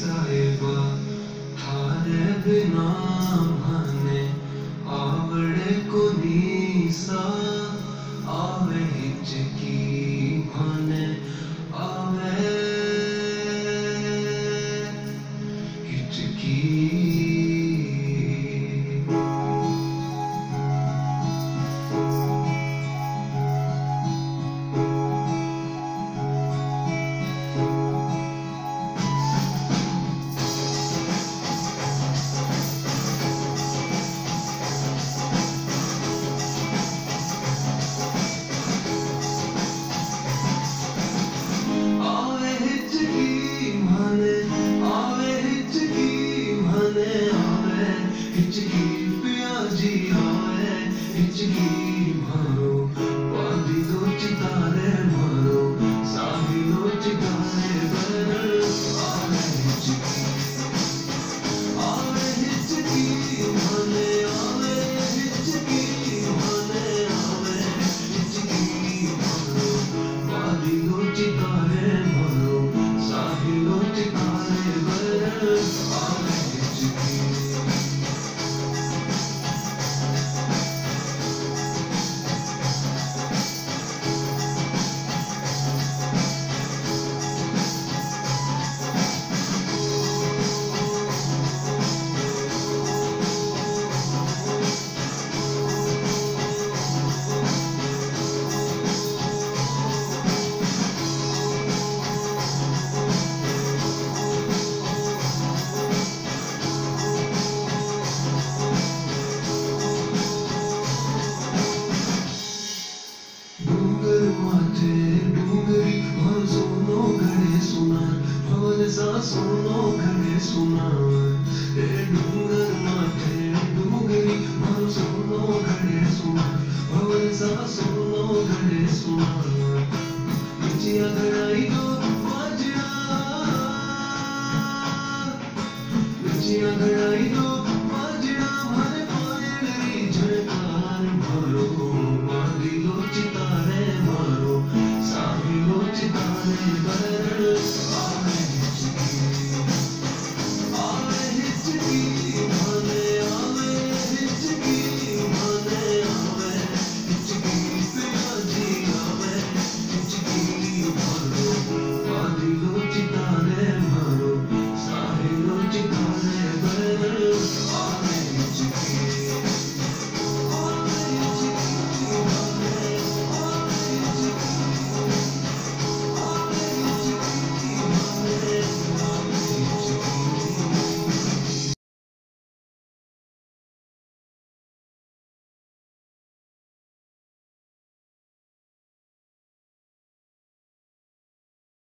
साहिबा थारे बिना।